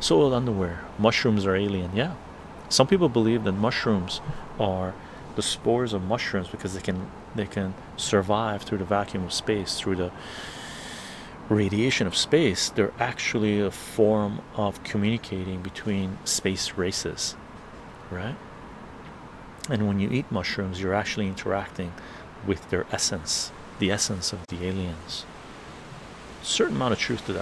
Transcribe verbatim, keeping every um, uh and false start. Soiled underwear. Mushrooms are alien. Yeah. Some people believe that mushrooms are the spores of mushrooms because they can they can survive through the vacuum of space, through the radiation of space. They're actually a form of communicating between space races, right? And when you eat mushrooms, you're actually interacting with their essence, the essence of the aliens. Certain amount of truth to that.